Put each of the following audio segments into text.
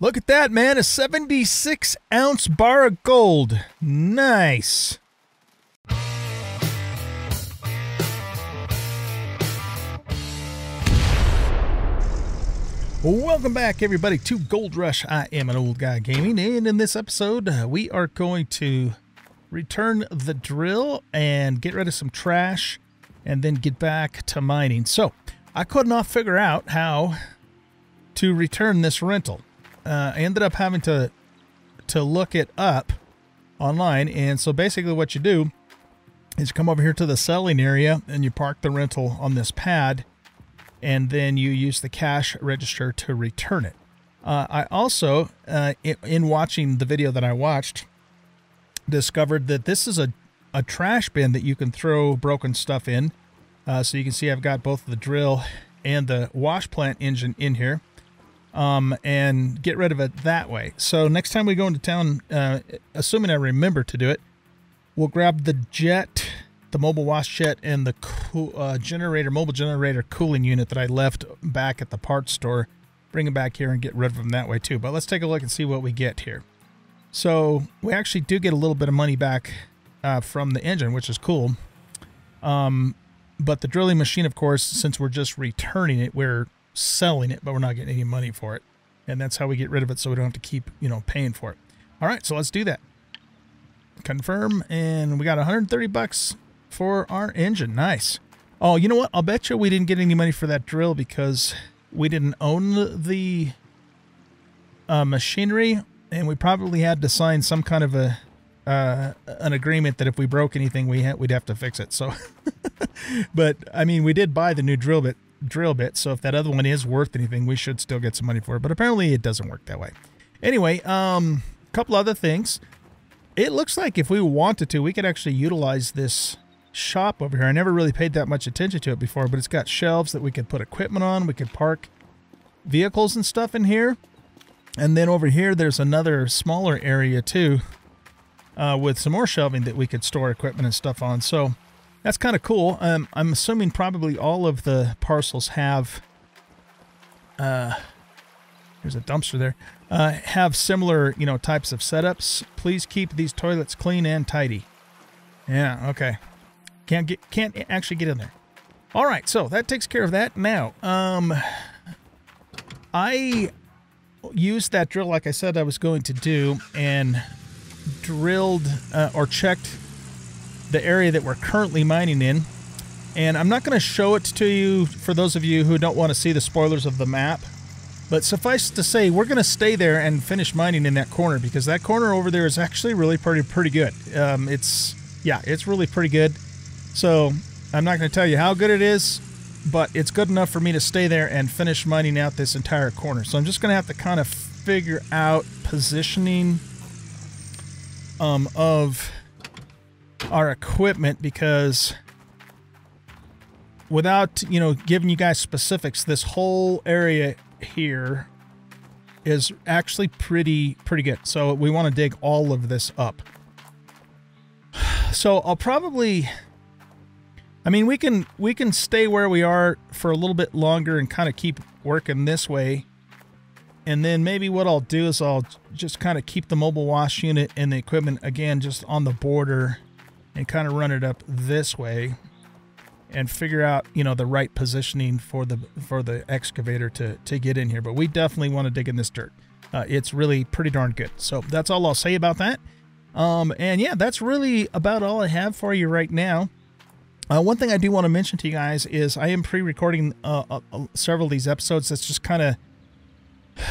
Look at that, man. A 76-ounce bar of gold. Nice. Welcome back, everybody, to Gold Rush. I am an old guy gaming, and in this episode, we are going to return the drill and get rid of some trash and then get back to mining. So I could not figure out how to return this rental. I ended up having to look it up online. And so basically what you do is come over here to the selling area and you park the rental on this pad, and then you use the cash register to return it. I also, in watching the video that I watched, discovered that this is a trash bin that you can throw broken stuff in. So you can see I've got both the drill and the wash plant engine in here, and get rid of it that way. So next time we go into town, assuming I remember to do it, we'll grab the jet, the mobile wash jet, and the mobile generator cooling unit that I left back at the parts store. Bring them back here and get rid of them that way too. But let's take a look and see what we get here. So we actually do get a little bit of money back from the engine, which is cool. But the drilling machine, of course, since we're just returning it, we're selling it, but we're not getting any money for it. And that's how we get rid of it, so we don't have to keep, you know, paying for it. All right, so let's do that. Confirm, and we got 130 bucks for our engine. Nice. Oh, you know what? I'll bet you we didn't get any money for that drill because we didn't own the machinery, and we probably had to sign some kind of a an agreement that if we broke anything, we'd have to fix it. So, but I mean, we did buy the new drill bit. So if that other one is worth anything, we should still get some money for it. But apparently, it doesn't work that way. Anyway, a couple other things. It looks like if we wanted to, we could actually utilize this shop over here. I never really paid that much attention to it before, but it's got shelves that we could put equipment on. We could park vehicles and stuff in here. And then over here, there's another smaller area too, with some more shelving that we could store equipment and stuff on. So that's kind of cool. I'm assuming probably all of the parcels have, there's a dumpster there, have similar, you know, types of setups. Please keep these toilets clean and tidy. Yeah. Okay. Can't actually get in there. All right, so that takes care of that. Now, I used that drill like I said I was going to do, and drilled or checked the area that we're currently mining in. And I'm not going to show it to you for those of you who don't want to see the spoilers of the map. But suffice to say, we're going to stay there and finish mining in that corner, because that corner over there is actually really pretty good. Yeah, it's really pretty good. So I'm not going to tell you how good it is, but it's good enough for me to stay there and finish mining out this entire corner. So I'm just going to have to kind of figure out positioning of our equipment, because without, you know, giving you guys specifics, this whole area here is actually pretty good. So we want to dig all of this up. So I'll probably, I mean, we can stay where we are for a little bit longer and kind of keep working this way. And then maybe what I'll do is I'll just kind of keep the mobile wash unit and the equipment, again, just on the border, and kind of run it up this way and figure out, you know, the right positioning for the excavator to get in here. But we definitely want to dig in this dirt. It's really pretty darn good. So that's all I'll say about that. And yeah, that's really about all I have for you right now. One thing I do want to mention to you guys is I am pre-recording several of these episodes. That's just kind of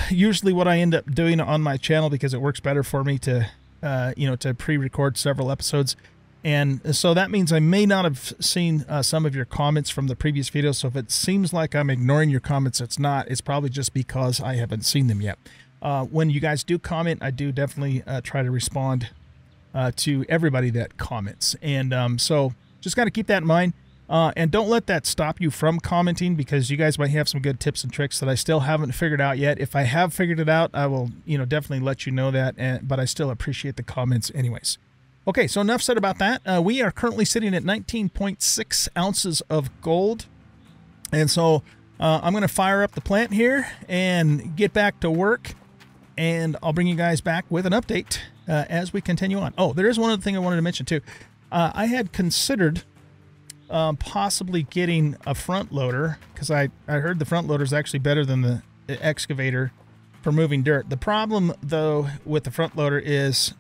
usually what I end up doing on my channel, because it works better for me to, you know, to pre-record several episodes. And so that means I may not have seen some of your comments from the previous video. So if it seems like I'm ignoring your comments, it's not. It's probably just because I haven't seen them yet. When you guys do comment, I do definitely try to respond to everybody that comments. And so just got to keep that in mind. And don't let that stop you from commenting, because you guys might have some good tips and tricks that I still haven't figured out yet. If I have figured it out, I will, you know, definitely let you know that. But I still appreciate the comments anyways. Okay, so enough said about that. We are currently sitting at 19.6 ounces of gold. And so I'm going to fire up the plant here and get back to work. and I'll bring you guys back with an update as we continue on. Oh, there is one other thing I wanted to mention too. I had considered possibly getting a front loader, because I heard the front loader is actually better than the excavator for moving dirt. The problem though with the front loader is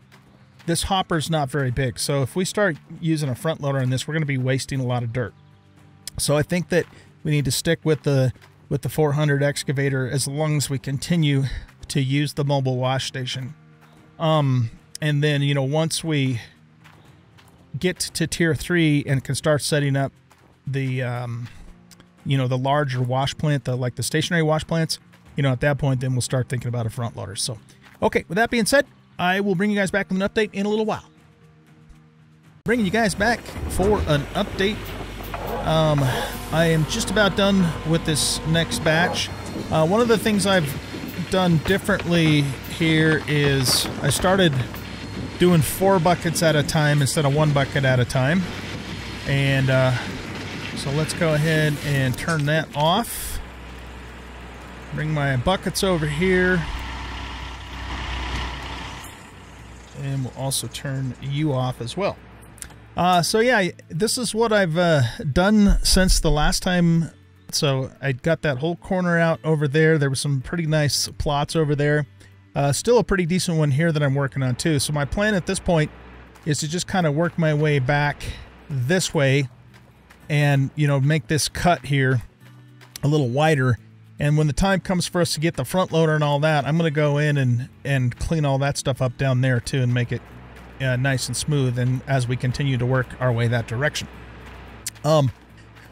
this hopper's not very big. So if we start using a front loader on this, we're going to be wasting a lot of dirt. So I think that we need to stick with the 400 excavator as long as we continue to use the mobile wash station. And then, you know, once we get to tier 3 and can start setting up the, you know, the larger wash plant, like the stationary wash plants, you know, at that point, then we'll start thinking about a front loader. So, okay, with that being said, I will bring you guys back with an update in a little while. Bringing you guys back for an update. I am just about done with this next batch. One of the things I've done differently here is I started doing 4 buckets at a time instead of 1 bucket at a time. And so let's go ahead and turn that off. Bring my buckets over here. And we'll also turn you off as well. So yeah, this is what I've done since the last time. So I got that whole corner out over there. There were some pretty nice plots over there. Still a pretty decent one here that I'm working on too. So my plan at this point is to just kind of work my way back this way and, you know, make this cut here a little wider. And when the time comes for us to get the front loader and all that, I'm going to go in and clean all that stuff up down there too and make it nice and smooth, and as we continue to work our way that direction.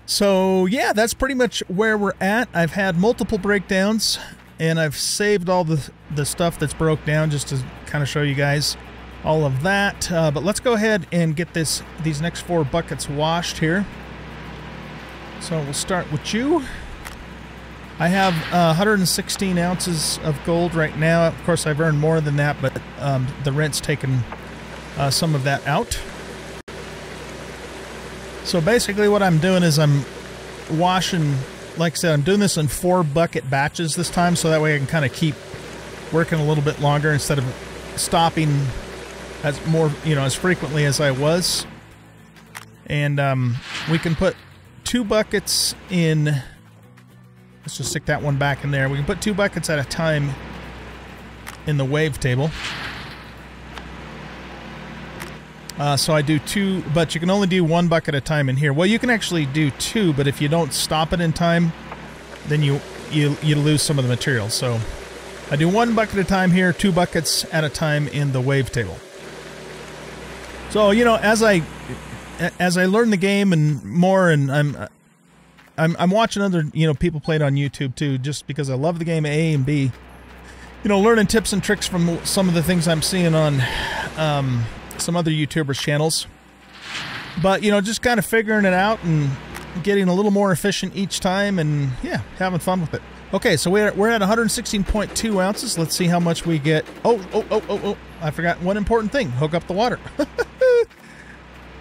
So yeah, that's pretty much where we're at. I've had multiple breakdowns, and I've saved all the stuff that's broke down just to kind of show you guys all of that. But let's go ahead and get these next 4 buckets washed here. So we'll start with you. I have 116 ounces of gold right now. Of course, I've earned more than that, but the rent's taken some of that out. So basically what I'm doing is I'm washing, like I said, I'm doing this in 4 bucket batches this time, so that way I can kind of keep working a little bit longer instead of stopping as more, you know, as frequently as I was. And we can put 2 buckets in. Let's just stick that one back in there. We can put 2 buckets at a time in the wave table. So I do 2, but you can only do 1 bucket at a time in here. Well, you can actually do 2, but if you don't stop it in time, then you lose some of the material. So I do 1 bucket at a time here, 2 buckets at a time in the wave table. So, you know, as I learn the game and more, and I'm watching other, you know, people play it on YouTube too, just because I love the game A and B. You know, learning tips and tricks from some of the things I'm seeing on some other YouTubers' channels. But, you know, just kind of figuring it out and getting a little more efficient each time, and yeah, having fun with it. Okay, so we're at 116.2 ounces. Let's see how much we get. Oh, I forgot one important thing. Hook up the water.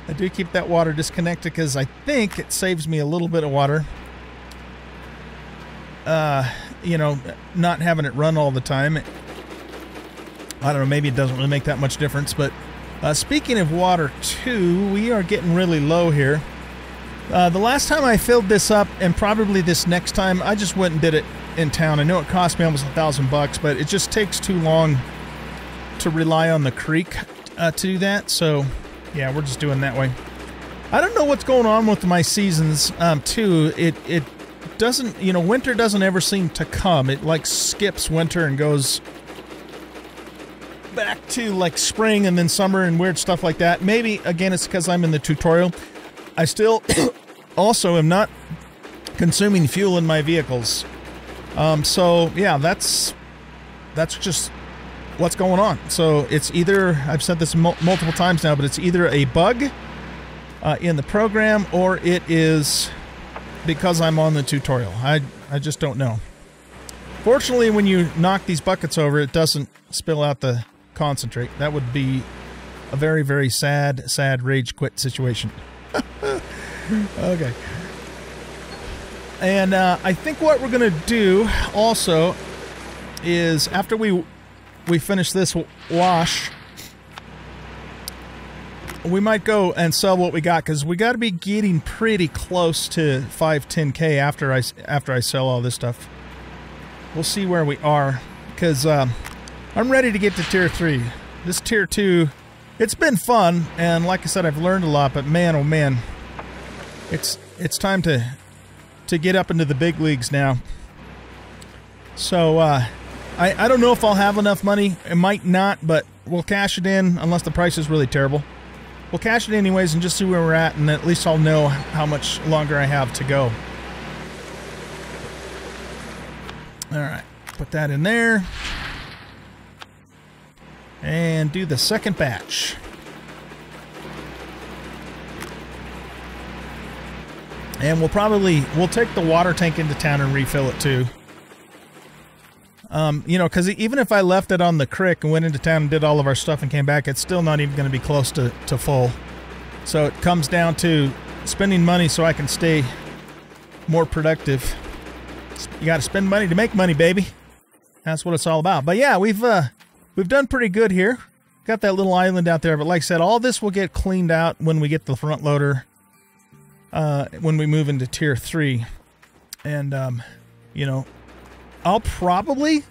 I do keep that water disconnected because I think it saves me a little bit of water. You know, not having it run all the time. I don't know, maybe it doesn't really make that much difference, but speaking of water, too, we are getting really low here. The last time I filled this up, and probably this next time, I just went and did it in town. I know it cost me almost $1,000, but it just takes too long to rely on the creek to do that. So, yeah, we're just doing that way. I don't know what's going on with my seasons, too. It doesn't, you know, winter doesn't ever seem to come. It, like, skips winter and goes back to like spring and then summer and weird stuff like that. Maybe again it's because I'm in the tutorial. I still also am not consuming fuel in my vehicles. So yeah, that's just what's going on. So it's either, I've said this multiple times now, but it's either a bug in the program, or it is because I'm on the tutorial. I just don't know. Fortunately, when you knock these buckets over, it doesn't spill out the concentrate. That would be a very, very sad, sad rage quit situation. Okay. And I think what we're going to do also is after we we finish this wash, we might go and sell what we got, because we got to be getting pretty close to 510K after I sell all this stuff. We'll see where we are, because I'm ready to get to Tier 3. This Tier 2, it's been fun, and like I said, I've learned a lot, but man, oh man, it's time to get up into the big leagues now. So, I don't know if I'll have enough money. It might not, but we'll cash it in, unless the price is really terrible. We'll cash it anyways and just see where we're at, and at least I'll know how much longer I have to go. Alright, put that in there. And do the second batch. And we'll take the water tank into town and refill it too. You know, because even if I left it on the creek and went into town and did all of our stuff and came back, it's still not even going to be close to full. So it comes down to spending money so I can stay more productive. You got to spend money to make money, baby. That's what it's all about. But yeah, we've done pretty good here. Got that little island out there, but like I said, all this will get cleaned out when we get the front loader, when we move into Tier 3. And, you know, I'll probably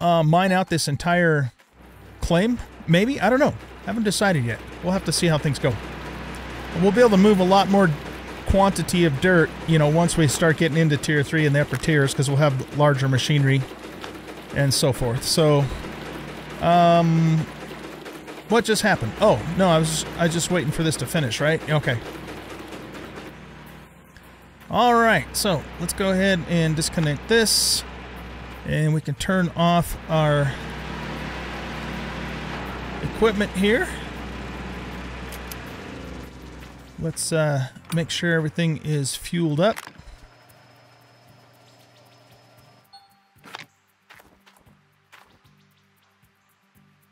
mine out this entire claim, maybe? I don't know. Haven't decided yet. We'll have to see how things go. We'll be able to move a lot more quantity of dirt, you know, once we start getting into Tier 3 and the upper tiers, because we'll have larger machinery and so forth. So, what just happened? Oh, no, I was just waiting for this to finish, right? Okay. Alright, so let's go ahead and disconnect this, and we can turn off our equipment here. Let's make sure everything is fueled up.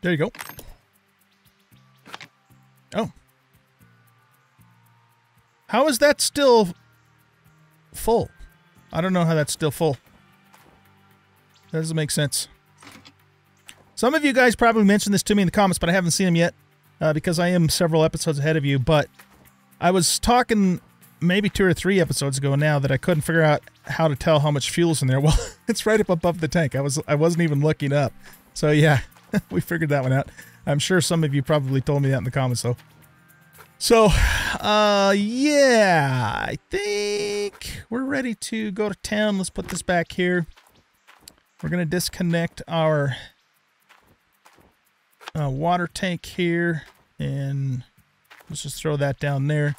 There you go. Oh. How is that still full? I don't know how that's still full. That doesn't make sense. Some of you guys probably mentioned this to me in the comments, but I haven't seen them yet, because I am several episodes ahead of you. But I was talking maybe 2 or 3 episodes ago now that I couldn't figure out how to tell how much fuel's in there. Well, it's right up above the tank. I wasn't even looking up. So yeah, we figured that one out. I'm sure some of you probably told me that in the comments though. So, yeah, I think we're ready to go to town. Let's put this back here. We're going to disconnect our water tank here, and let's just throw that down there.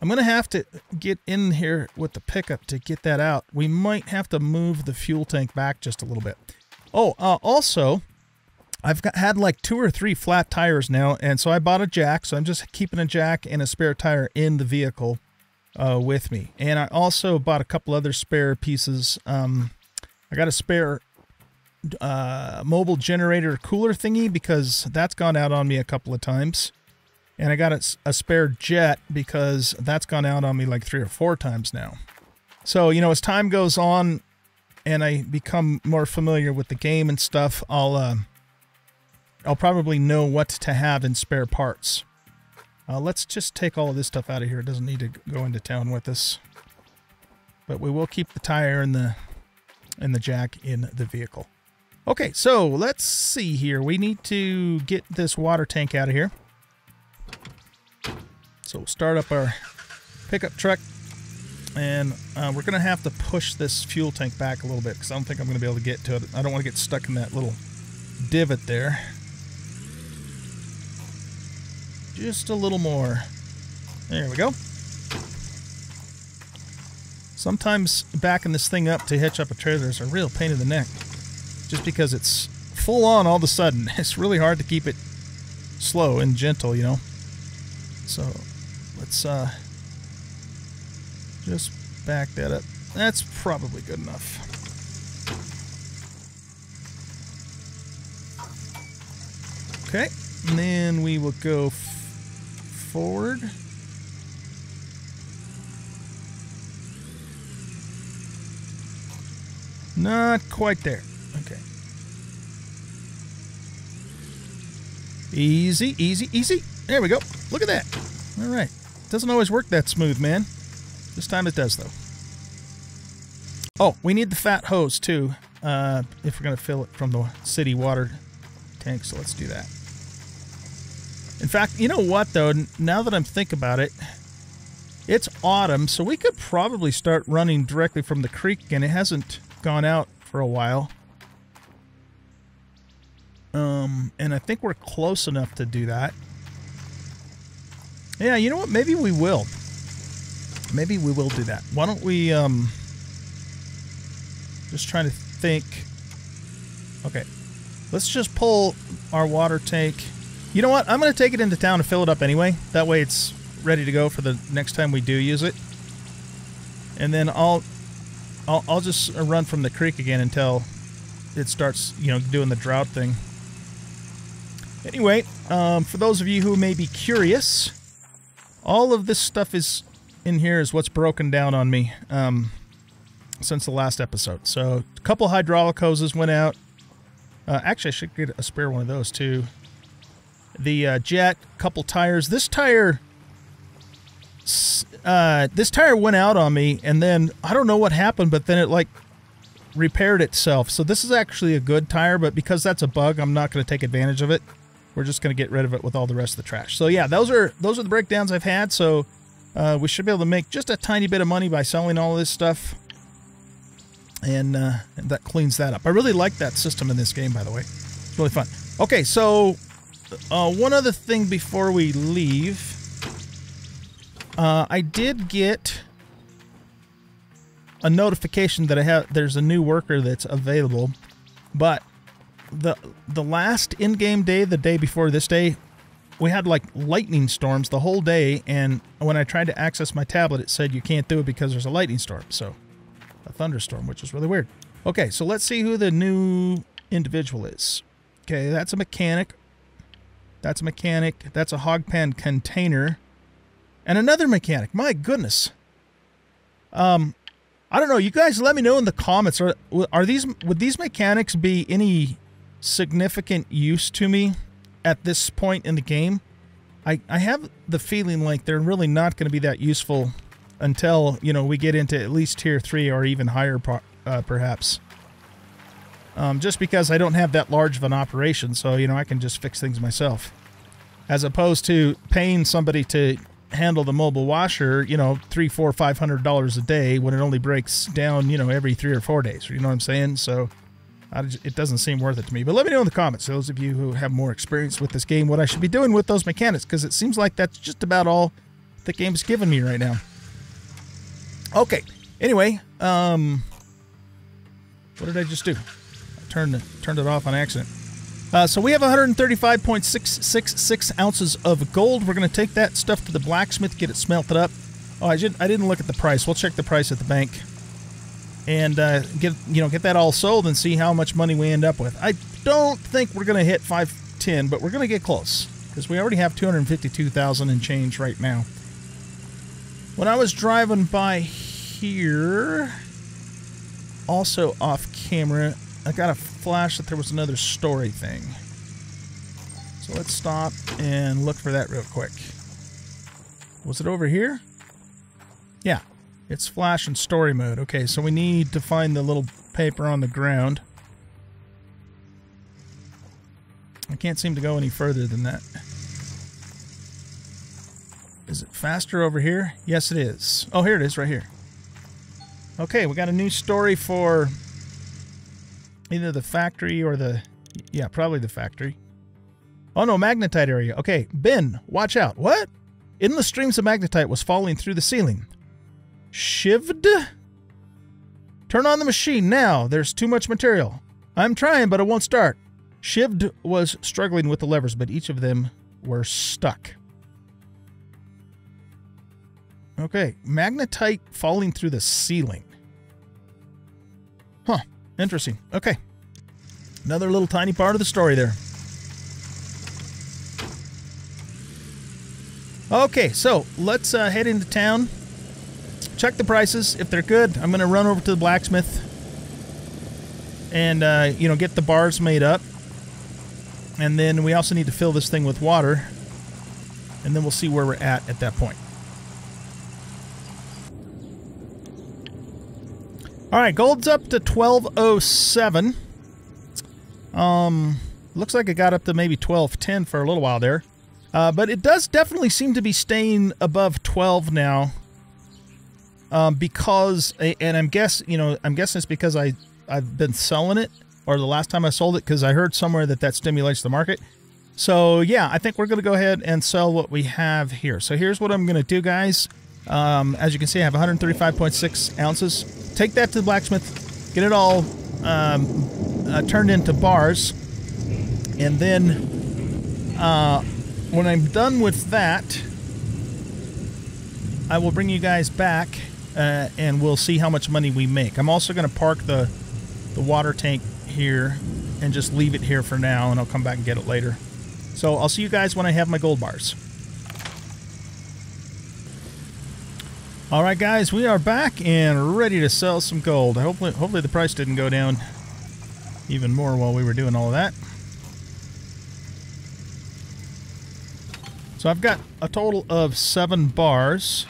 I'm going to have to get in here with the pickup to get that out. We might have to move the fuel tank back just a little bit. Oh, also, I've had like 2 or 3 flat tires now, and so I bought a jack, so I'm just keeping a jack and a spare tire in the vehicle with me. And I also bought a couple other spare pieces. I got a spare mobile generator cooler thingy, because that's gone out on me a couple of times. And I got a spare jet, because that's gone out on me like 3 or 4 times now. So, you know, as time goes on and I become more familiar with the game and stuff, I'll probably know what to have in spare parts. Let's just take all of this stuff out of here. It doesn't need to go into town with us. But we will keep the tire and the jack in the vehicle. Okay, so let's see here. We need to get this water tank out of here. So we'll start up our pickup truck. And we're going to have to push this fuel tank back a little bit, because I don't think I'm going to be able to get to it. I don't want to get stuck in that little divot there. Just a little more. There we go. Sometimes backing this thing up to hitch up a trailer is a real pain in the neck, just because it's full on all of a sudden. It's really hard to keep it slow and gentle, you know. So let's just back that up. That's probably good enough. Okay, and then we will go forward. Not quite there. Okay. Easy, easy, easy. There we go. Look at that. All right. Doesn't always work that smooth, man. This time it does, though. Oh, we need the fat hose, too, if we're going to fill it from the city water tank, so let's do that. In fact, you know what, though? Now that I'm thinking about it, it's autumn, so we could probably start running directly from the creek, and it hasn't gone out for a while. And I think we're close enough to do that. Yeah, you know what? Maybe we will. Maybe we will do that. Why don't we, just trying to think. Okay. Let's just pull our water tank. You know what? I'm going to take it into town and fill it up anyway. That way it's ready to go for the next time we do use it. And then I'll just run from the creek again until it starts, you know, doing the drought thing. Anyway, for those of you who may be curious, all of this stuff is in here is what's broken down on me since the last episode. So a couple hydraulic hoses went out. Actually, I should get a spare one of those too. The jet, couple tires. This tire went out on me, and then I don't know what happened, but then it like repaired itself. So this is actually a good tire, but because that's a bug, I'm not going to take advantage of it. We're just going to get rid of it with all the rest of the trash. So yeah, those are the breakdowns I've had. So we should be able to make just a tiny bit of money by selling all of this stuff, and that cleans that up. I really like that system in this game, by the way. It's really fun. Okay, so one other thing before we leave, I did get a notification that there's a new worker that's available, but the last in-game day, the day before this day, we had like lightning storms the whole day, and when I tried to access my tablet, it said you can't do it because there's a lightning storm, so a thunderstorm, which is really weird. Okay, so let's see who the new individual is. Okay, that's a mechanic. That's a mechanic. That's a hog pen container, and another mechanic. My goodness. I don't know. You guys let me know in the comments. Would these mechanics be any significant use to me at this point in the game? I have the feeling like they're really not going to be that useful until, you know, we get into at least Tier 3 or even higher, perhaps. Just because I don't have that large of an operation, so, you know, I can just fix things myself. As opposed to paying somebody to handle the mobile washer, you know, $300, $400, $500 a day when it only breaks down, you know, every 3 or 4 days. You know what I'm saying? So it doesn't seem worth it to me. But let me know in the comments, those of you who have more experience with this game, what I should be doing with those mechanics, because it seems like that's just about all the game's giving me right now. Okay. Anyway, what did I just do? I turned it off on accident. So we have 135.666 ounces of gold. We're going to take that stuff to the blacksmith, get it smelted up. Oh, I didn't look at the price. We'll check the price at the bank, and get that all sold and see how much money we end up with. I don't think we're going to hit 510, but we're going to get close because we already have 252,000 and change right now. When I was driving by here, also off camera, I got a flash that there was another story thing. So let's stop and look for that real quick. Was it over here? Yeah. It's flash and story mode. Okay, so we need to find the little paper on the ground. I can't seem to go any further than that. Is it faster over here? Yes, it is. Oh, here it is, right here. Okay, we got a new story for either the factory or the... yeah, probably the factory. Oh no, magnetite area. Okay, Ben, watch out. What? Endless streams of magnetite was falling through the ceiling. Shivved? Turn on the machine now. There's too much material. I'm trying, but it won't start. Shivved was struggling with the levers, but each of them were stuck. Okay, magnetite falling through the ceiling. Huh. Interesting. Okay. Another little tiny part of the story there. Okay, so let's head into town. Check the prices. If they're good, I'm going to run over to the blacksmith and, you know, get the bars made up. And then we also need to fill this thing with water. And then we'll see where we're at that point. All right, gold's up to 1207. Looks like it got up to maybe 1210 for a little while there. But it does definitely seem to be staying above 12 now. Because, and I'm guessing it's because I've been selling it, or the last time I sold it, because I heard somewhere that that stimulates the market. So yeah, I think we're going to go ahead and sell what we have here. So here's what I'm going to do, guys. As you can see, I have 135.6 ounces. Take that to the blacksmith, get it all turned into bars, and then when I'm done with that, I will bring you guys back. And we'll see how much money we make. I'm also going to park the water tank here and just leave it here for now, and I'll come back and get it later. So I'll see you guys when I have my gold bars. All right, guys, we are back and ready to sell some gold. Hopefully the price didn't go down even more while we were doing all of that. So I've got a total of 7 bars.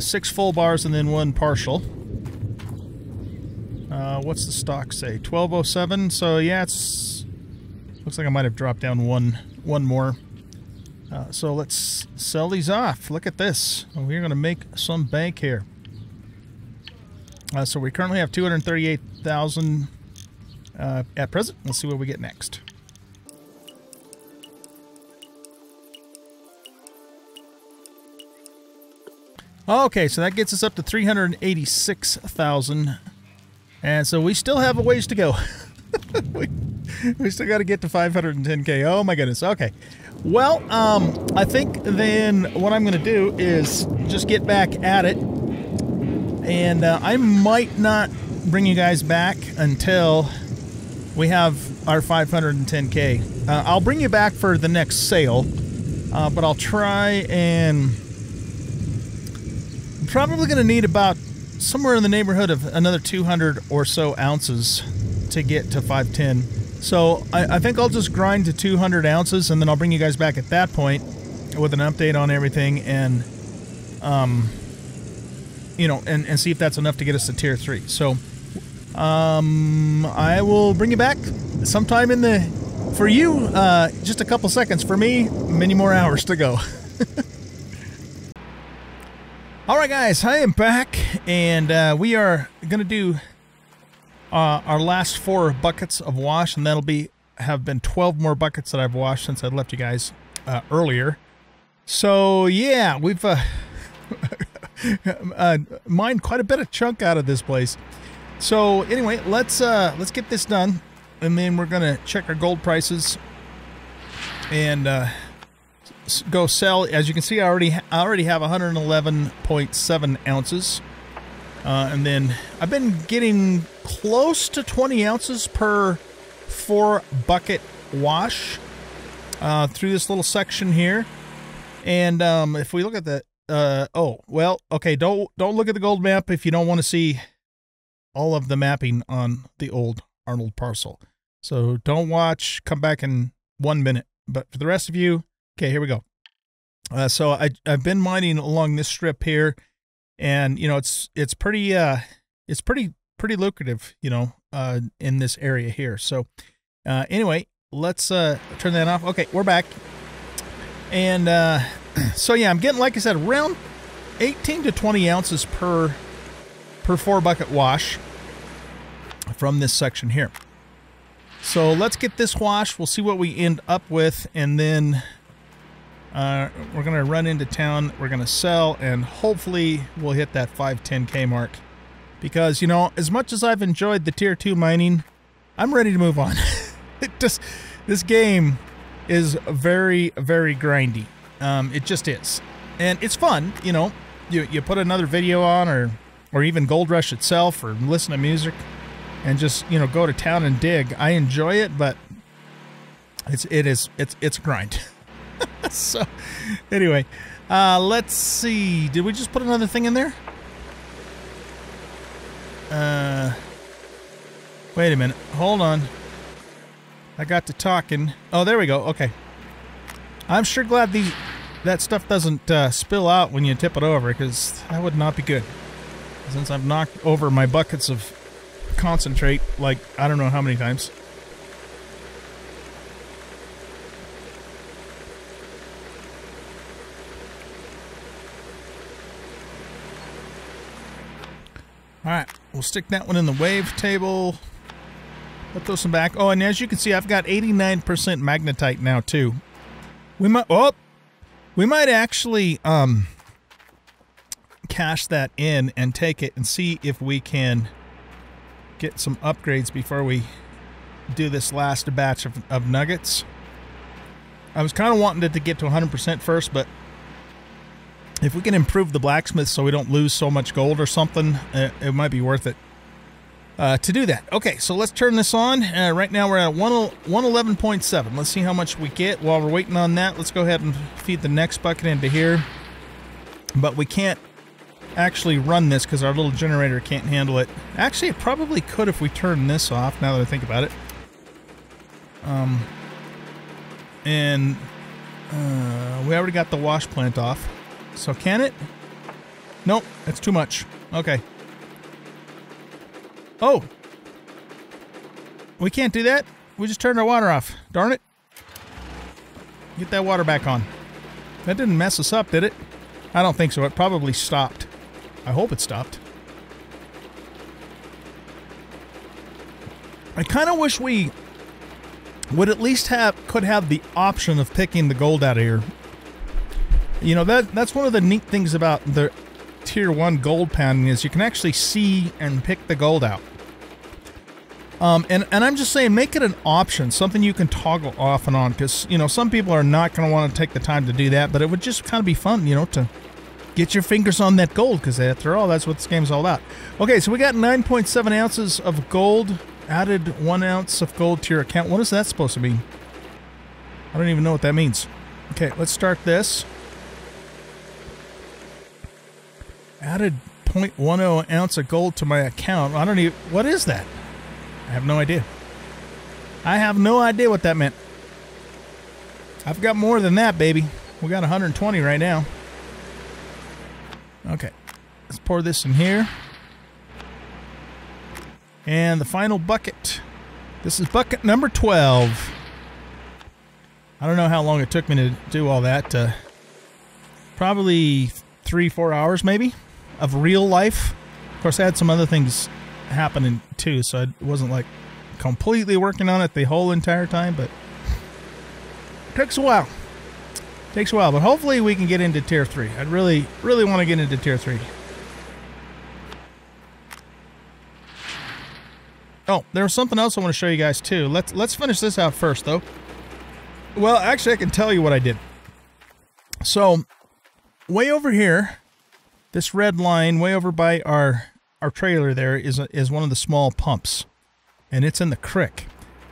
6 full bars and then 1 partial. What's the stock say? 1207. So yeah, it's looks like I might have dropped down one more. So let's sell these off. Look at this. We're going to make some bank here. So we currently have 238,000 at present. Let's see what we get next. Okay, so that gets us up to 386,000. And so we still have a ways to go. we still got to get to 510K. Oh my goodness. Okay. Well, I think then what I'm going to do is just get back at it. And I might not bring you guys back until we have our 510K. I'll bring you back for the next sale. But I'll try and... probably going to need about somewhere in the neighborhood of another 200 or so ounces to get to 510. So I think I'll just grind to 200 ounces, and then I'll bring you guys back at that point with an update on everything, and and see if that's enough to get us to tier 3. So I will bring you back sometime in the, for you, just a couple seconds. For me, many more hours to go. Alright guys, I am back, and we are going to do our last 4 buckets of wash, and that'll be, have been 12 more buckets that I've washed since I left you guys earlier. So yeah, we've mined quite a bit of chunk out of this place. So anyway, let's get this done, and then we're going to check our gold prices and go sell. As you can see, I already have 111.7 ounces, and then I've been getting close to 20 ounces per 4 bucket wash through this little section here. And if we look at the oh well, okay, don't look at the gold map if you don't want to see all of the mapping on the old Arnold parcel. So don't watch, come back in 1 minute. But for the rest of you. Okay, here we go. So I've been mining along this strip here, and you know it's pretty lucrative, you know, in this area here. So anyway, let's turn that off. Okay, we're back, and so yeah, I'm getting, like I said, around 18 to 20 ounces per 4 bucket wash from this section here. So let's get this wash. We'll see what we end up with, and then. We're going to run into town, we're going to sell, and hopefully we'll hit that 510K mark. Because, you know, as much as I've enjoyed the Tier 2 mining, I'm ready to move on. It just, this game is very, very grindy. It just is. And it's fun, you know. You put another video on, or even Gold Rush itself, or listen to music, and just, you know, go to town and dig. I enjoy it, but it's a grind. So, anyway, let's see. Did we just put another thing in there? Wait a minute. Hold on. I got to talking. Oh, there we go. Okay. I'm sure glad that stuff doesn't spill out when you tip it over, because that would not be good. Since I've knocked over my buckets of concentrate, like, I don't know how many times. Alright, we'll stick that one in the wave table. I'll throw some back. Oh, and as you can see, I've got 89% magnetite now, too. We might... Oh! We might actually, cash that in and take it and see if we can get some upgrades before we do this last batch of nuggets. I was kind of wanting it to get to 100% first, but if we can improve the blacksmith so we don't lose so much gold or something, it might be worth it to do that. Okay, so let's turn this on. Right now we're at 111.7. Let's see how much we get. While we're waiting on that, let's go ahead and feed the next bucket into here. But we can't actually run this because our little generator can't handle it. Actually, it probably could if we turn this off, now that I think about it. We already got the wash plant off. So can it? Nope, that's too much. Okay. Oh! We can't do that? We just turned our water off. Darn it. Get that water back on. That didn't mess us up, did it? I don't think so. It probably stopped. I hope it stopped. I kind of wish we would at least could have the option of picking the gold out of here. You know, that's one of the neat things about the Tier 1 gold pounding is you can actually see and pick the gold out. And I'm just saying, make it an option, something you can toggle off and on, because, you know, some people are not going to want to take the time to do that, but it would just kind of be fun, you know, to get your fingers on that gold, because after all, that's what this game's all about. Okay, so we got 9.7 ounces of gold, added 1 ounce of gold to your account. What is that supposed to mean? I don't even know what that means. Okay, let's start this. Added 0.10 ounce of gold to my account. I don't even... What is that? I have no idea. I have no idea what that meant. I've got more than that, baby. We got 120 right now. Okay. Let's pour this in here. And the final bucket. This is bucket number 12. I don't know how long it took me to do all that. Probably 3-4 hours, maybe, of real life. Of course, I had some other things happening too, so I wasn't like completely working on it the whole entire time, but it takes a while. It takes a while, but hopefully we can get into Tier 3. I'd really, really want to get into Tier 3. Oh, there was something else I want to show you guys too. Let's finish this out first, though. Well, actually, I can tell you what I did. So, way over here, this red line way over by our trailer there is one of the small pumps, and it's in the creek.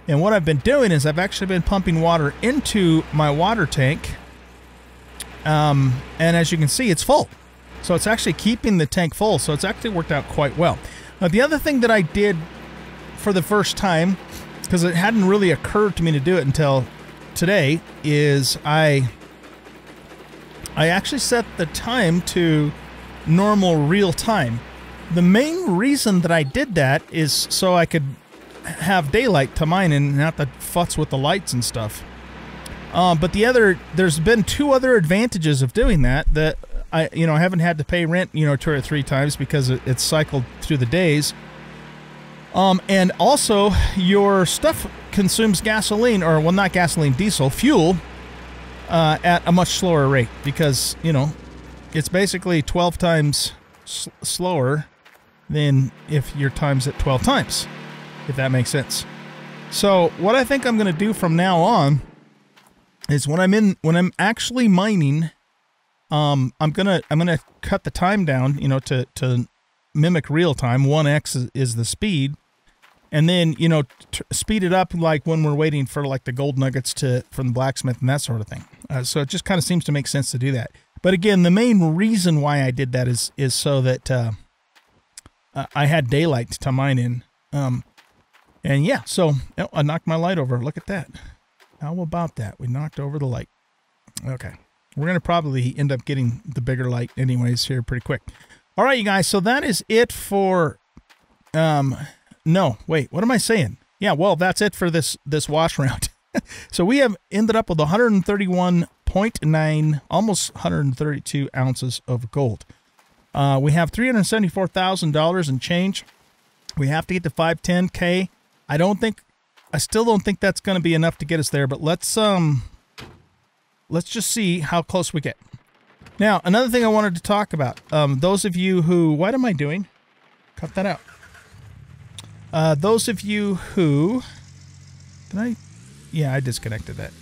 And what I've been doing is I've actually been pumping water into my water tank, and as you can see, it's full. So it's actually keeping the tank full, so it's actually worked out quite well. Now, the other thing that I did for the first time, because it hadn't really occurred to me to do it until today, is I actually set the time to normal real time. The main reason that I did that is so I could have daylight to mine and not the futz with the lights and stuff. But there's been two other advantages of doing that, that I haven't had to pay rent, you know, 2 or 3 times because it's cycled through the days. And also your stuff consumes gasoline, or well, not gasoline, diesel fuel, at a much slower rate, because, you know, it's basically 12 times slower than if your time's at 12 times, if that makes sense. So what I think I'm going to do from now on is when I'm actually mining, I'm going to cut the time down, you know, to mimic real time. 1x is the speed. And then, you know, speed it up, like when we're waiting for like the gold nuggets from the blacksmith and that sort of thing. So it just kind of seems to make sense to do that. But again, the main reason why I did that is so that I had daylight to mine in. And yeah, so I knocked my light over. Look at that. How about that? We knocked over the light. Okay. We're going to probably end up getting the bigger light anyways here pretty quick. All right, you guys. So that is it for... No, wait. What am I saying? Yeah, well, that's it for this wash round. So we have ended up with 131.9, almost 132 ounces of gold. We have $374,000 in change. We have to get to 510K. I still don't think that's going to be enough to get us there, but let's just see how close we get. Now, another thing I wanted to talk about, those of you who, what am I doing? Cut that out. Those of you who, yeah, I disconnected that.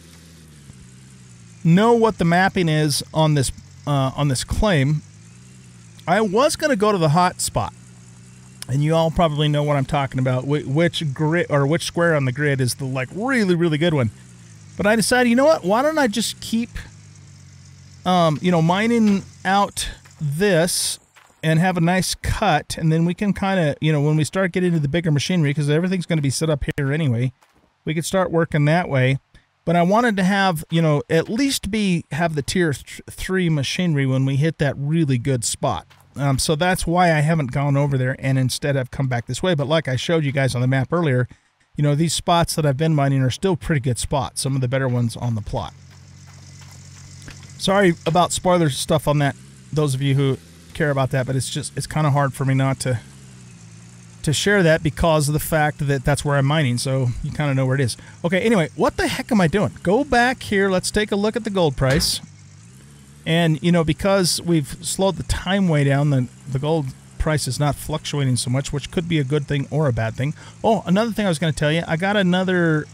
Know what the mapping is on this claim. I was going to go to the hot spot, and you all probably know what I'm talking about. Which grid or which square on the grid is the like really, really good one. But I decided, you know what? Why don't I just keep, you know, mining out this and have a nice cut, and then we can kind of, you know, when we start getting into the bigger machinery, because everything's going to be set up here anyway, we could start working that way. But I wanted to have, you know, at least have the tier 3 machinery when we hit that really good spot. So that's why I haven't gone over there, and instead I've come back this way. But like I showed you guys on the map earlier, you know, these spots that I've been mining are still pretty good spots, some of the better ones on the plot. Sorry about spoiler stuff on that, those of you who care about that, but it's just, it's kind of hard for me not to share that because of the fact that that's where I'm mining, so you kind of know where it is. Okay, anyway, what the heck am I doing? Go back here. Let's take a look at the gold price. And, you know, because we've slowed the time way down, the gold price is not fluctuating so much, which could be a good thing or a bad thing. Oh, another thing I was going to tell you, I got another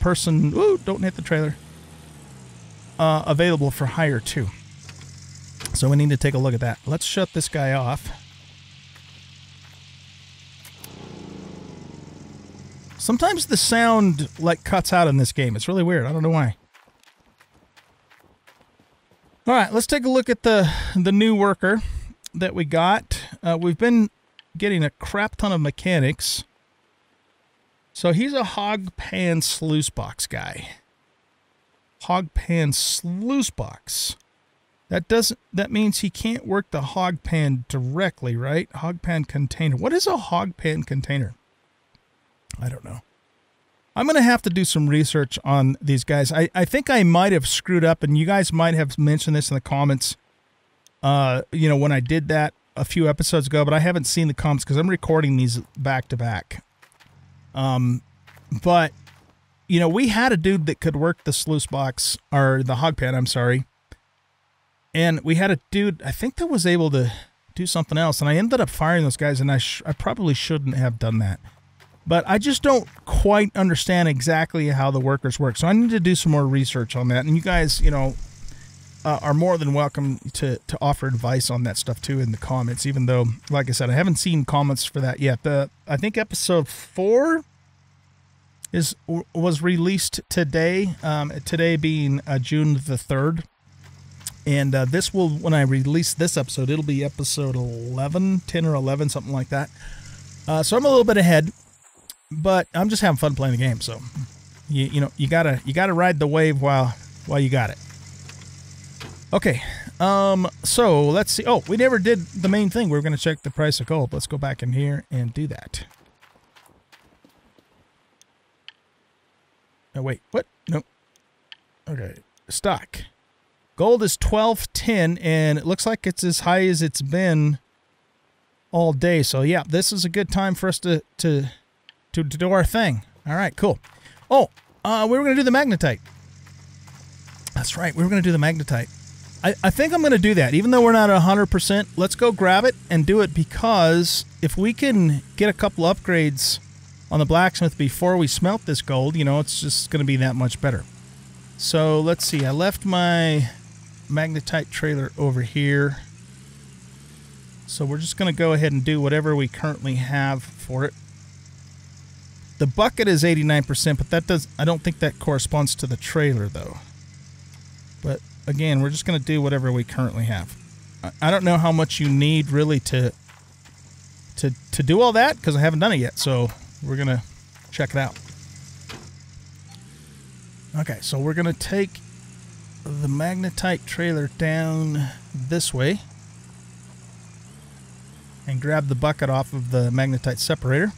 person, ooh, don't hit the trailer, available for hire too. So we need to take a look at that. Let's shut this guy off. Sometimes the sound, like, cuts out in this game. It's really weird. I don't know why. All right, let's take a look at the new worker that we got. We've been getting a crap ton of mechanics. So he's a hog pan sluice box guy. Hog pan sluice box. That means he can't work the hog pan directly, right? Hog pan container. What is a hog pan container? I don't know. I'm going to have to do some research on these guys. I think I might have screwed up, and you guys might have mentioned this in the comments, you know, when I did that a few episodes ago, but I haven't seen the comments because I'm recording these back to back. But, you know, we had a dude that could work the sluice box, or the hog pan, I'm sorry. And we had a dude, I think, that was able to do something else, and I ended up firing those guys, and I probably shouldn't have done that. But I just don't quite understand exactly how the workers work. So I need to do some more research on that. And you guys, you know, are more than welcome to offer advice on that stuff too in the comments, even though, like I said, I haven't seen comments for that yet. I think episode 4 was released today, today being June the 3rd. And this will, when I release this episode, it'll be episode 11, 10 or 11, something like that. So I'm a little bit ahead. But I'm just having fun playing the game, so you know, you gotta ride the wave while you got it. Okay, so let's see. Oh, we never did the main thing. We're gonna check the price of gold. Let's go back in here and do that. Oh wait, what? Nope. Okay, stock. Gold is 12.10, and it looks like it's as high as it's been all day. So yeah, this is a good time for us to do our thing. All right, cool. Oh, we were going to do the magnetite. That's right. We were going to do the magnetite. I think I'm going to do that. Even though we're not at 100%, let's go grab it and do it, because if we can get a couple upgrades on the blacksmith before we smelt this gold, you know, it's just going to be that much better. So let's see. I left my magnetite trailer over here. So we're just going to go ahead and do whatever we currently have for it. The bucket is 89%, but that I don't think that corresponds to the trailer, though. But, again, we're just going to do whatever we currently have. I don't know how much you need, really, to do all that, because I haven't done it yet. So, we're going to Check it out. Okay, so we're going to take the magnetite trailer down this way and grab the bucket off of the magnetite separator.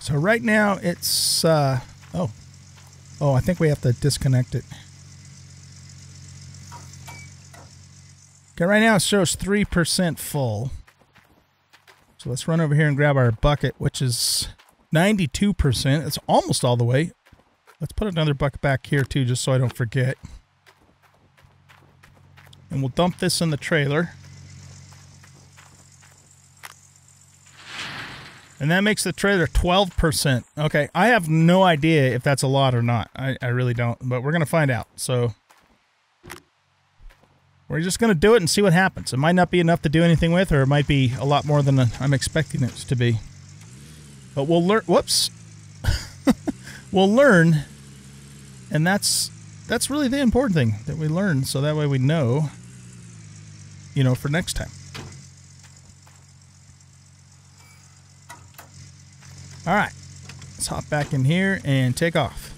So right now it's, I think we have to disconnect it. Okay, right now it shows 3% full. So let's run over here and grab our bucket, which is 92%. It's almost all the way. Let's put another bucket back here too, just so I don't forget. And we'll dump this in the trailer. And that makes the trailer 12%. Okay, I have no idea if that's a lot or not. I really don't, but we're going to find out. So we're just going to do it and see what happens. It might not be enough to do anything with, or it might be a lot more than I'm expecting it to be. But we'll learn. Whoops. We'll learn, and that's really the important thing, that we learn, so that way we know, you know, for next time. All right, let's hop back in here and take off.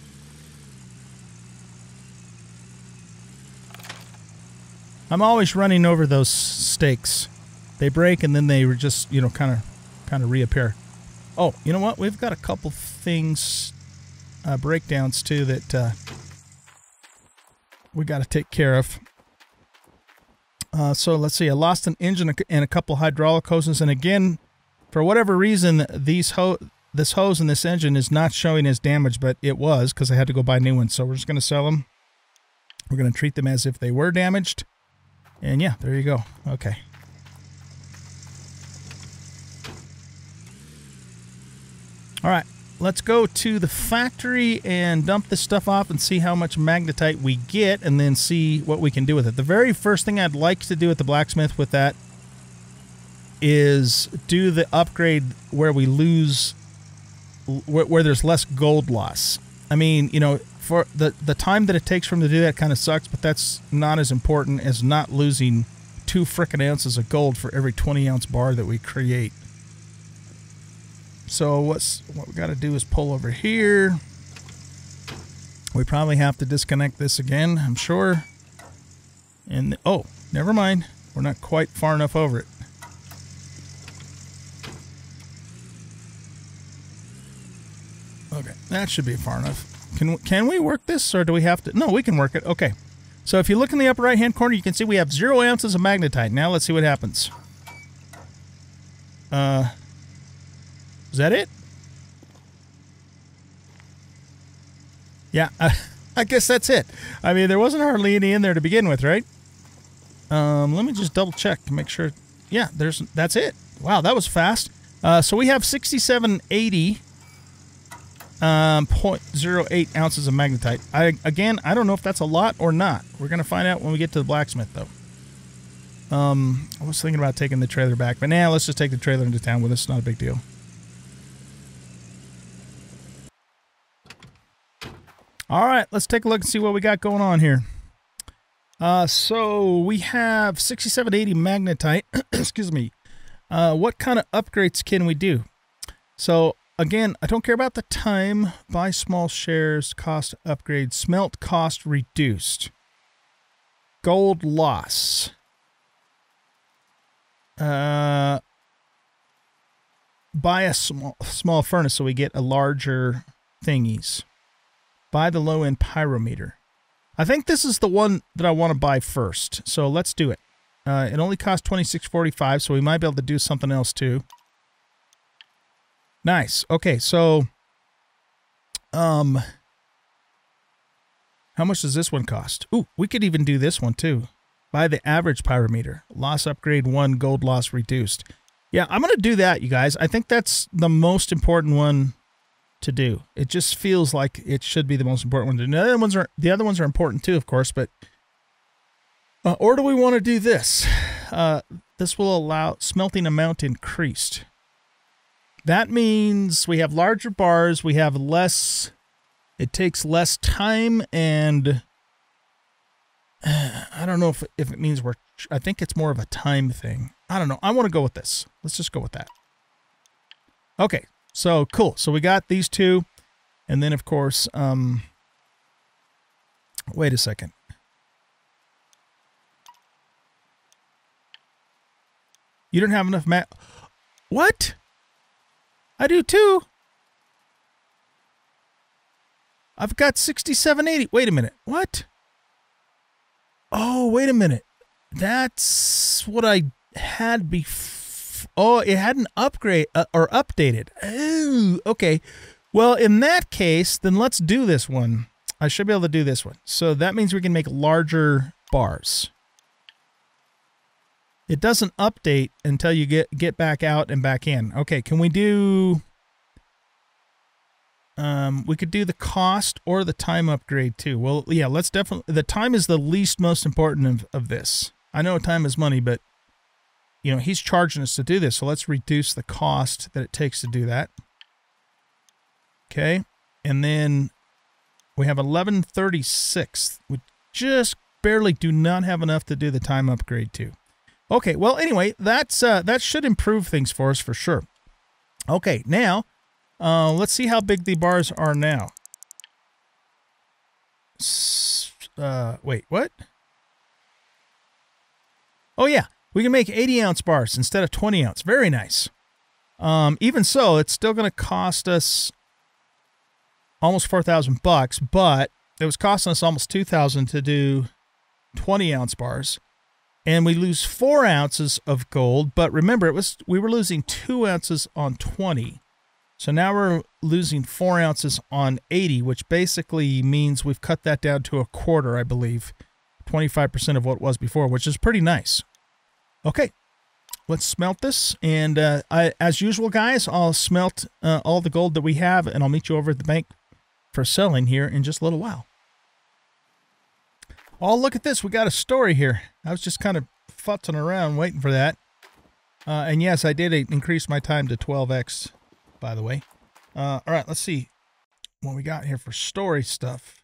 I'm always running over those stakes. They break and then they just, you know, kind of reappear. Oh, you know what? We've got a couple things, breakdowns too, that we got to take care of. So let's see. I lost an engine and a couple hydraulic hoses, and again, for whatever reason, these this hose and this engine is not showing as damaged, but it was, because I had to go buy new ones. So we're just going to sell them. We're going to treat them as if they were damaged. And yeah, there you go. Okay. All right, let's go to the factory and dump this stuff off and see how much magnetite we get, and then see what we can do with it. The very first thing I'd like to do at the blacksmith with that is do the upgrade where we lose... where there's less gold loss. I mean, you know, for the time that it takes for them to do that kind of sucks, but that's not as important as not losing 2 frickin' ounces of gold for every 20-ounce bar that we create. So what we got to do is pull over here. We probably have to disconnect this again, I'm sure. And oh, never mind. We're not quite far enough over it. Okay, that should be far enough. Can we work this, or do we have to? No, we can work it. Okay. So if you look in the upper right-hand corner, you can see we have 0 ounces of magnetite. Now let's see what happens. Is that it? Yeah, I guess that's it. I mean, there wasn't hardly any in there to begin with, right? Let me just double-check to make sure. Yeah, that's it. Wow, that was fast. So we have 6780. 0.08 ounces of magnetite. I don't know if that's a lot or not. We're going to find out when we get to the blacksmith, though. I was thinking about taking the trailer back, but now let's just take the trailer into town with us. It's not a big deal. All right, let's take a look and see what we got going on here. So we have 6780 magnetite. Excuse me. What kind of upgrades can we do? So again, I don't care about the time. Buy small shares, cost upgrade, smelt cost reduced. Gold loss. Buy a small furnace so we get a larger thingies. Buy the low-end pyrometer. I think this is the one that I want to buy first, so let's do it. It only costs $26.45, so we might be able to do something else too. Nice. Okay, so how much does this one cost? Ooh, we could even do this one too. Buy the average pyrometer. Loss upgrade 1, gold loss reduced. Yeah, I'm going to do that, you guys. I think that's the most important one to do. It just feels like it should be the most important one to do. The other ones are important too, of course, but or do we want to do this? This will allow smelting amount increased. That means we have larger bars, we have less, it takes less time, and I don't know if it means we're... I think it's more of a time thing. I don't know. I want to go with this. Let's just go with that. Okay. So, cool. So, we got these two. And then, of course... wait a second. You don't have enough mat... What? I do too. I've got 6780. Wait a minute. What? Oh, wait a minute. That's what I had before. Oh, it hadn't upgraded or updated. Oh, okay. Well, in that case, then let's do this one. I should be able to do this one. So that means we can make larger bars. It doesn't update until you get back out and back in. Okay, can we do... we could do the cost or the time upgrade too. Well, yeah, let's definitely... The time is the least most important of this. I know time is money, but, you know, he's charging us to do this. So let's reduce the cost that it takes to do that. Okay, and then we have 1136. We just barely do not have enough to do the time upgrade too. Okay, well, anyway, that's that should improve things for us for sure. Okay, now, let's see how big the bars are now. Wait, what? Oh, yeah, we can make 80-ounce bars instead of 20-ounce. Very nice. Even so, it's still going to cost us almost 4,000 bucks, but it was costing us almost 2,000 to do 20-ounce bars. And we lose 4 ounces of gold, but remember, we were losing 2 ounces on 20. So now we're losing 4 ounces on 80, which basically means we've cut that down to a quarter, I believe. 25% of what it was before, which is pretty nice. Okay, let's smelt this. And as usual, guys, I'll smelt all the gold that we have, and I'll meet you over at the bank for selling here in just a little while. Oh, look at this. We got a story here. I was just kind of futzing around waiting for that. And yes, I did increase my time to 12x, by the way. All right, let's see what we got here for story stuff.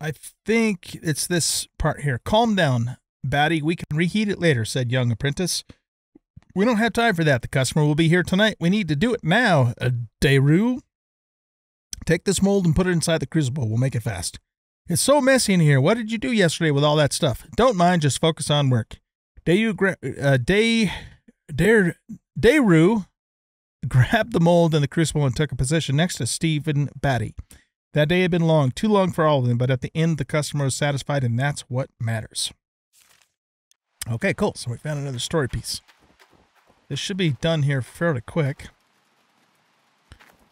I think it's this part here. Calm down, Batty. We can reheat it later, said young apprentice. We don't have time for that. The customer will be here tonight. We need to do it now, Deru. Take this mold and put it inside the crucible. We'll make it fast. It's so messy in here. What did you do yesterday with all that stuff? Don't mind. Just focus on work. Deru grabbed the mold and the crucible and took a position next to Stephen Batty. That day had been long, too long for all of them, but at the end, the customer was satisfied, and that's what matters. Okay, cool. So we found another story piece. This should be done here fairly quick.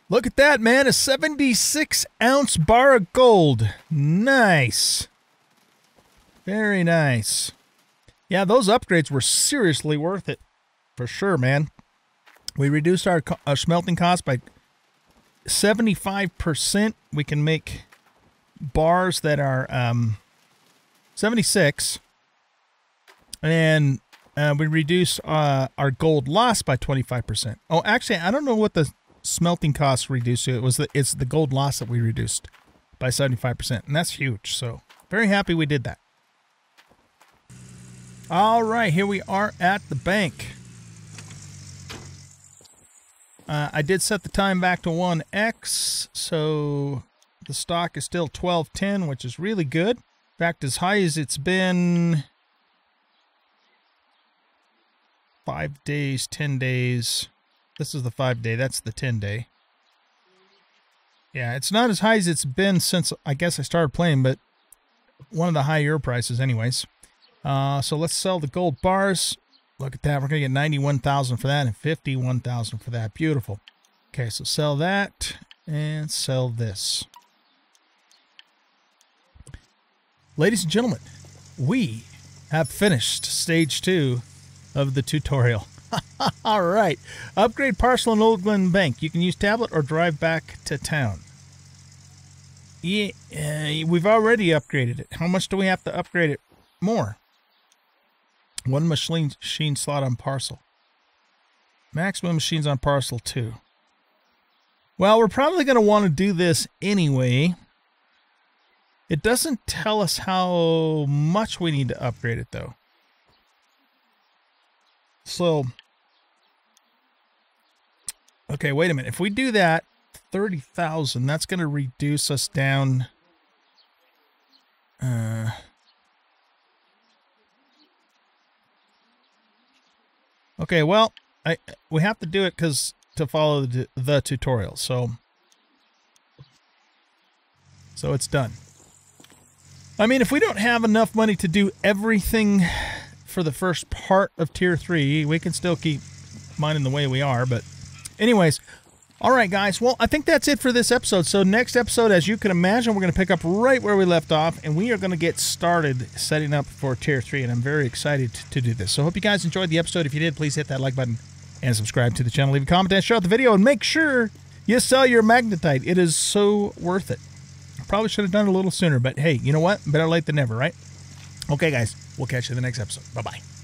Look at that, man. A 76-ounce bar of gold. Nice. Very nice. Yeah, those upgrades were seriously worth it. For sure, man. We reduced our smelting cost by 75%. We can make bars that are 76. And... we reduce our gold loss by 25%. Oh, actually, I don't know what the smelting costs reduced to. It's the gold loss that we reduced by 75%, and that's huge. So very happy we did that. All right, here we are at the bank. I did set the time back to 1x, so the stock is still 1210, which is really good. In fact, as high as it's been... 5 days, 10 days. This is the 5 day. That's the 10 day. Yeah, it's not as high as it's been since I guess I started playing, but one of the higher prices, anyways. So let's sell the gold bars. Look at that. We're gonna get 91,000 for that and 51,000 for that. Beautiful. Okay, so sell that and sell this. Ladies and gentlemen, we have finished stage 2 of the tutorial. All right. Upgrade parcel in Old Glen Bank. You can use tablet or drive back to town. Yeah, we've already upgraded it. How much do we have to upgrade it more? One machine slot on parcel. Maximum machines on parcel 2. Well, we're probably going to want to do this anyway. It doesn't tell us how much we need to upgrade it, though. So, okay, wait a minute. If we do that, 30,000, that's going to reduce us down. Okay, well, we have to do it because to follow the tutorial. So it's done. I mean, if we don't have enough money to do everything for the first part of Tier 3, we can still keep mining the way we are. But anyways, all right, guys. Well, I think that's it for this episode. So next episode, as you can imagine, we're going to pick up right where we left off, and we are going to get started setting up for Tier 3, and I'm very excited to do this. So I hope you guys enjoyed the episode. If you did, please hit that like button and subscribe to the channel. Leave a comment and share out the video, and make sure you sell your magnetite. It is so worth it. I probably should have done it a little sooner, but hey, you know what? Better late than never, right? Okay, guys. We'll catch you in the next episode. Bye-bye.